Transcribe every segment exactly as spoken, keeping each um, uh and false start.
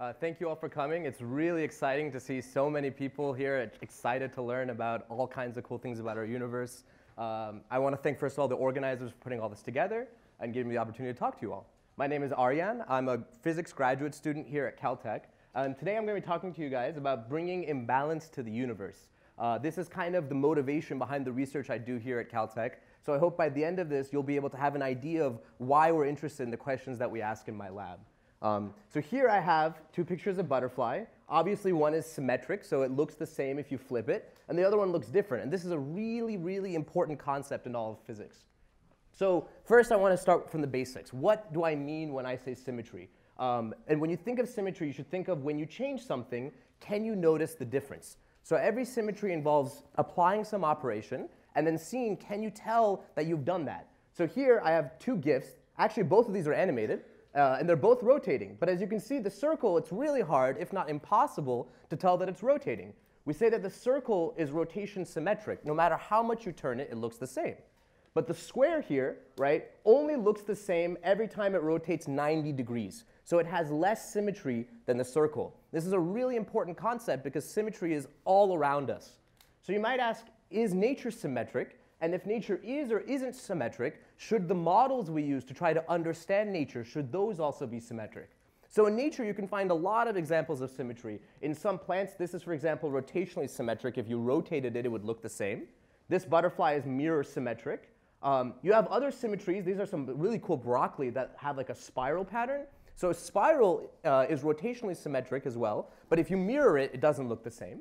Uh, thank you all for coming. It's really exciting to see so many people here excited to learn about all kinds of cool things about our universe. Um, I want to thank, first of all, the organizers for putting all this together and giving me the opportunity to talk to you all. My name is Aryan. I'm a physics graduate student here at Caltech. And today I'm going to be talking to you guys about bringing imbalance to the universe. Uh, this is kind of the motivation behind the research I do here at Caltech. So I hope by the end of this, you'll be able to have an idea of why we're interested in the questions that we ask in my lab. Um, so here I have two pictures of butterfly. Obviously, one is symmetric, so it looks the same if you flip it. And the other one looks different. And this is a really, really important concept in all of physics. So first, I want to start from the basics. What do I mean when I say symmetry? Um, and when you think of symmetry, you should think of when you change something, can you notice the difference? So every symmetry involves applying some operation and then seeing, can you tell that you've done that? So here I have two GIFs. Actually, both of these are animated, uh, and they're both rotating. But as you can see, the circle, it's really hard, if not impossible, to tell that it's rotating. We say that the circle is rotation symmetric. No matter how much you turn it, it looks the same. But the square here, right, only looks the same every time it rotates ninety degrees. So it has less symmetry than the circle. This is a really important concept because symmetry is all around us. So you might ask, is nature symmetric? And if nature is or isn't symmetric, should the models we use to try to understand nature, should those also be symmetric? So in nature, you can find a lot of examples of symmetry. In some plants, this is, for example, rotationally symmetric. If you rotated it, it would look the same. This butterfly is mirror symmetric. Um, you have other symmetries. These are some really cool broccoli that have like a spiral pattern. So a spiral uh, is rotationally symmetric as well. But if you mirror it, it doesn't look the same.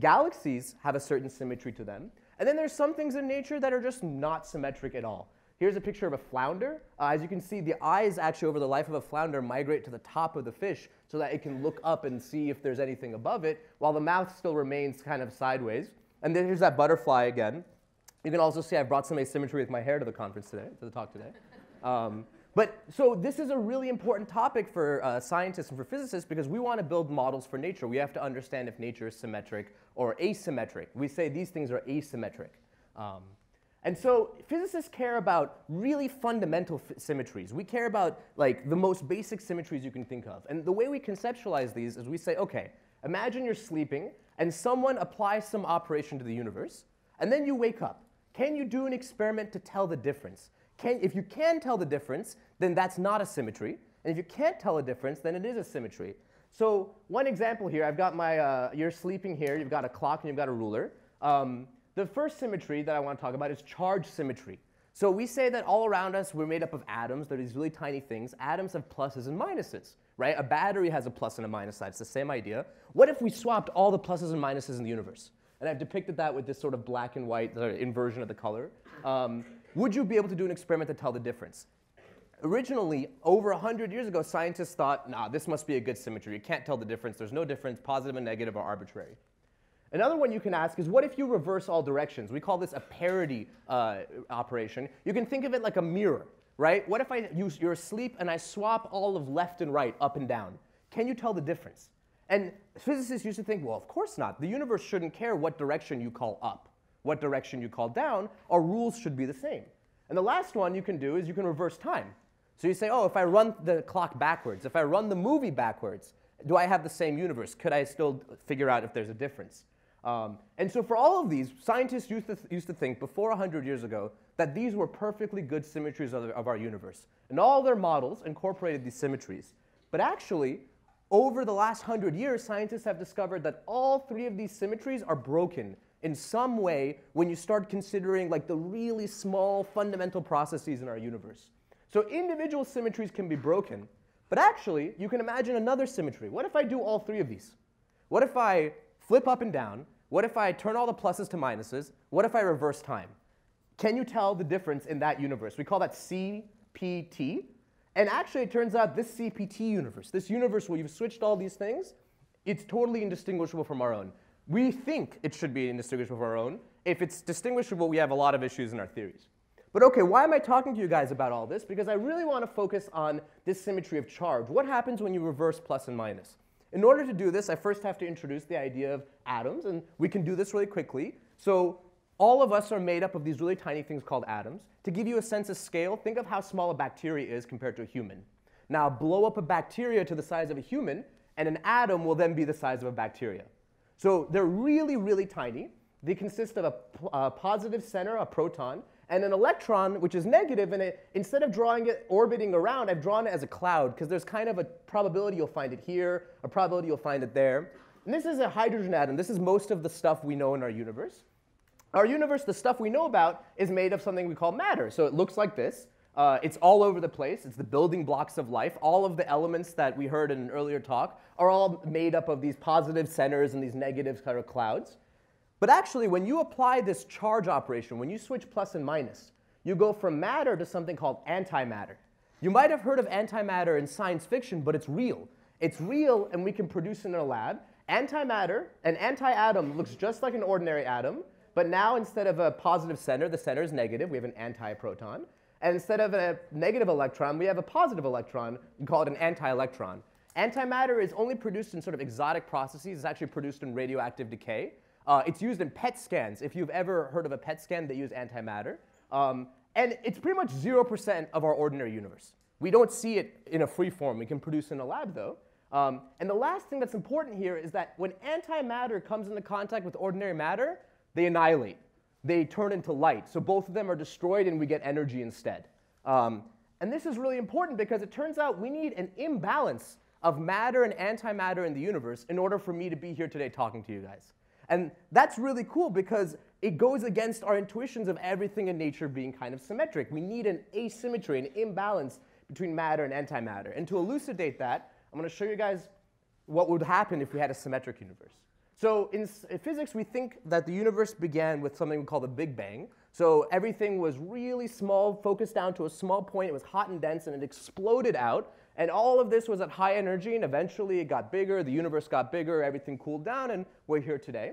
Galaxies have a certain symmetry to them. And then there's some things in nature that are just not symmetric at all. Here's a picture of a flounder. Uh, as you can see, the eyes actually over the life of a flounder migrate to the top of the fish so that it can look up and see if there's anything above it, while the mouth still remains kind of sideways. And then here's that butterfly again. You can also see I brought some asymmetry with my hair to the conference today, to the talk today. Um, but so this is a really important topic for uh, scientists and for physicists because we want to build models for nature. We have to understand if nature is symmetric or asymmetric. We say these things are asymmetric. Um, and so physicists care about really fundamental symmetries. We care about like the most basic symmetries you can think of. And the way we conceptualize these is we say, okay, imagine you're sleeping and someone applies some operation to the universe, and then you wake up. Can you do an experiment to tell the difference? Can, if you can tell the difference, then that's not a symmetry. And if you can't tell a difference, then it is a symmetry. So one example here, I've got my, uh, you're sleeping here, you've got a clock, and you've got a ruler. Um, the first symmetry that I want to talk about is charge symmetry. So we say that all around us, we're made up of atoms. They're these really tiny things. Atoms have pluses and minuses, right? A battery has a plus and a minus side. It's the same idea. What if we swapped all the pluses and minuses in the universe? And I've depicted that with this sort of black and white uh, inversion of the color. Um, would you be able to do an experiment to tell the difference? Originally, over one hundred years ago, scientists thought, nah, this must be a good symmetry. You can't tell the difference. There's no difference. Positive and negative are arbitrary. Another one you can ask is, what if you reverse all directions? We call this a parity uh, operation. You can think of it like a mirror, right? What if I use, you're asleep and I swap all of left and right, up and down? Can you tell the difference? And physicists used to think, well, of course not. The universe shouldn't care what direction you call up, what direction you call down. Our rules should be the same. And the last one you can do is you can reverse time. So you say, oh, if I run the clock backwards, if I run the movie backwards, do I have the same universe? Could I still figure out if there's a difference? Um, and so for all of these, scientists used to, th used to think before one hundred years ago that these were perfectly good symmetries of, the, of our universe. And all their models incorporated these symmetries. But actually, over the last hundred years, scientists have discovered that all three of these symmetries are broken in some way when you start considering like the really small fundamental processes in our universe. So individual symmetries can be broken, but actually you can imagine another symmetry. What if I do all three of these? What if I flip up and down? What if I turn all the pluses to minuses? What if I reverse time? Can you tell the difference in that universe? We call that C P T. And actually, it turns out this C P T universe, this universe where you've switched all these things, it's totally indistinguishable from our own. We think it should be indistinguishable from our own. If it's distinguishable, we have a lot of issues in our theories. But OK, why am I talking to you guys about all this? Because I really want to focus on this symmetry of charge. What happens when you reverse plus and minus? In order to do this, I first have to introduce the idea of atoms. And we can do this really quickly. So all of us are made up of these really tiny things called atoms. To give you a sense of scale, think of how small a bacteria is compared to a human. Now, blow up a bacteria to the size of a human, and an atom will then be the size of a bacteria. So they're really, really tiny. They consist of a, a positive center, a proton, and an electron, which is negative, and it, instead of drawing it orbiting around, I've drawn it as a cloud, because there's kind of a probability you'll find it here, a probability you'll find it there. And this is a hydrogen atom. This is most of the stuff we know in our universe. Our universe, the stuff we know about, is made of something we call matter. So it looks like this. Uh, it's all over the place. It's the building blocks of life. All of the elements that we heard in an earlier talk are all made up of these positive centers and these negative kind of clouds. But actually, when you apply this charge operation, when you switch plus and minus, you go from matter to something called antimatter. You might have heard of antimatter in science fiction, but it's real. It's real, and we can produce it in our lab. Antimatter, an anti-atom, looks just like an ordinary atom, but now instead of a positive center, the center is negative. We have an anti-proton. And instead of a negative electron, we have a positive electron. We call it an anti-electron. Antimatter is only produced in sort of exotic processes. It's actually produced in radioactive decay. Uh, it's used in P E T scans. If you've ever heard of a P E T scan, they use antimatter. Um, and it's pretty much zero percent of our ordinary universe. We don't see it in a free form. We can produce it in a lab, though. Um, and the last thing that's important here is that when antimatter comes into contact with ordinary matter, they annihilate. They turn into light. So both of them are destroyed, and we get energy instead. Um, and this is really important because it turns out we need an imbalance of matter and antimatter in the universe in order for me to be here today talking to you guys. And that's really cool because it goes against our intuitions of everything in nature being kind of symmetric. We need an asymmetry, an imbalance between matter and antimatter. And to elucidate that, I'm going to show you guys what would happen if we had a symmetric universe. So in, in physics, we think that the universe began with something we call the Big Bang. So everything was really small, focused down to a small point. It was hot and dense, and it exploded out. And all of this was at high energy, and eventually it got bigger, the universe got bigger, everything cooled down, and we're here today.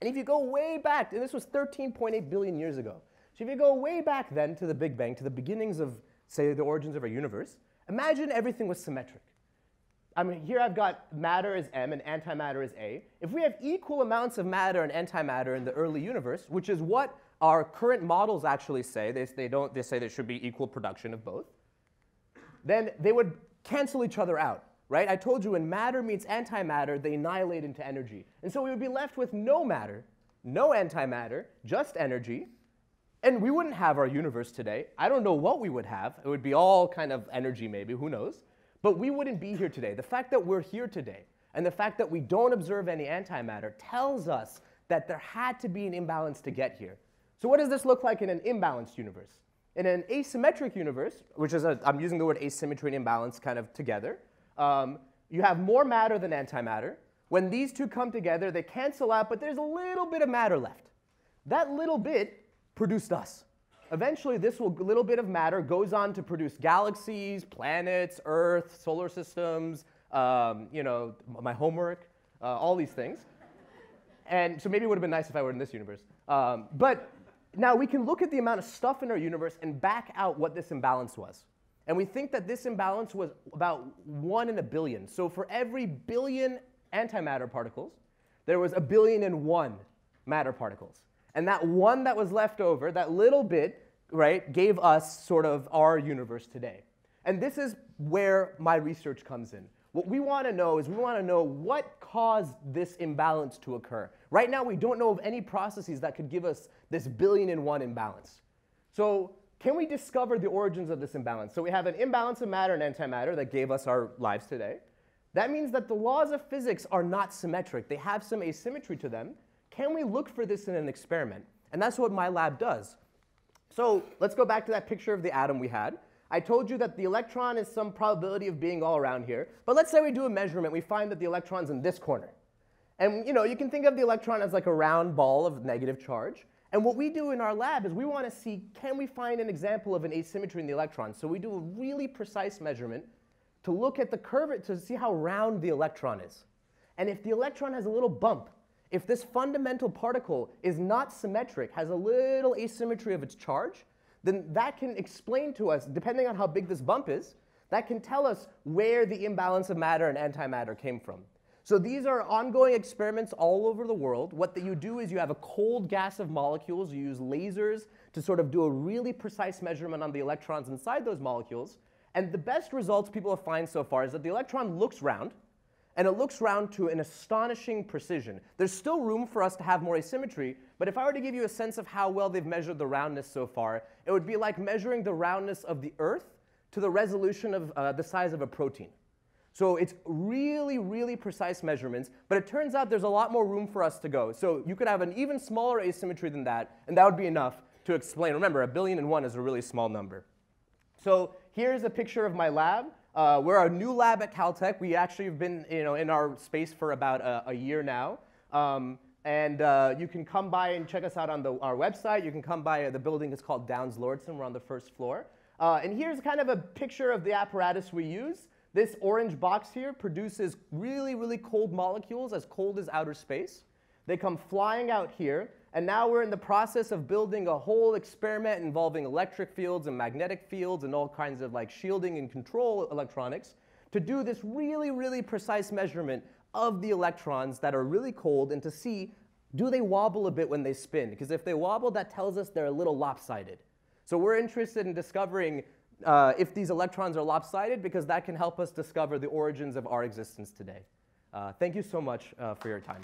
And if you go way back, and this was thirteen point eight billion years ago, so if you go way back then to the Big Bang, to the beginnings of, say, the origins of our universe, imagine everything was symmetric. I mean, here I've got matter is M and antimatter is A. If we have equal amounts of matter and antimatter in the early universe, which is what our current models actually say, they, they, don't, they say there should be equal production of both, then they would cancel each other out, right? I told you when matter meets antimatter, they annihilate into energy. And so we would be left with no matter, no antimatter, just energy. And we wouldn't have our universe today. I don't know what we would have. It would be all kind of energy maybe, who knows? But we wouldn't be here today. The fact that we're here today and the fact that we don't observe any antimatter tells us that there had to be an imbalance to get here. So what does this look like in an imbalanced universe? In an asymmetric universe, which is, a, I'm using the word asymmetry and imbalance kind of together, um, you have more matter than antimatter. When these two come together, they cancel out, but there's a little bit of matter left. That little bit produced us. Eventually, this will, little bit of matter goes on to produce galaxies, planets, Earth, solar systems, um, you know, my homework, uh, all these things. And so maybe it would have been nice if I were in this universe. Um, but now we can look at the amount of stuff in our universe and back out what this imbalance was. And we think that this imbalance was about one in a billion. So for every billion antimatter particles, there was a billion and one matter particles. And that one that was left over, that little bit, right, gave us sort of our universe today. And this is where my research comes in. What we want to know is we want to know what caused this imbalance to occur. Right now, we don't know of any processes that could give us this billion and one imbalance. So can we discover the origins of this imbalance? So we have an imbalance of matter and antimatter that gave us our lives today. That means that the laws of physics are not symmetric. They have some asymmetry to them. Can we look for this in an experiment? And that's what my lab does. So let's go back to that picture of the atom we had. I told you that the electron is some probability of being all around here. But let's say we do a measurement. We find that the electron's in this corner. And you know, you can think of the electron as like a round ball of negative charge. And what we do in our lab is we want to see, can we find an example of an asymmetry in the electron? So we do a really precise measurement to look at the curve, to see how round the electron is. And if the electron has a little bump, if this fundamental particle is not symmetric, has a little asymmetry of its charge, then that can explain to us, depending on how big this bump is, that can tell us where the imbalance of matter and antimatter came from. So these are ongoing experiments all over the world. What you do is you have a cold gas of molecules. You use lasers to sort of do a really precise measurement on the electrons inside those molecules. And the best results people have found so far is that the electron looks round, and it looks round to an astonishing precision. There's still room for us to have more asymmetry, but if I were to give you a sense of how well they've measured the roundness so far, it would be like measuring the roundness of the Earth to the resolution of uh, the size of a protein. So it's really, really precise measurements, but it turns out there's a lot more room for us to go. So you could have an even smaller asymmetry than that, and that would be enough to explain. Remember, a billion and one is a really small number. So here's a picture of my lab. Uh, we're our new lab at Caltech. We actually have been, you know, in our space for about a, a year now. Um, and uh, you can come by and check us out on the, our website. You can come by. The building is called Downs-Lordson. We're on the first floor. Uh, and here's kind of a picture of the apparatus we use. This orange box here produces really, really cold molecules, as cold as outer space. They come flying out here. And now we're in the process of building a whole experiment involving electric fields and magnetic fields and all kinds of like shielding and control electronics to do this really, really precise measurement of the electrons that are really cold and to see, do they wobble a bit when they spin? Because if they wobble, that tells us they're a little lopsided. So we're interested in discovering uh, if these electrons are lopsided, because that can help us discover the origins of our existence today. Uh, thank you so much uh, for your time.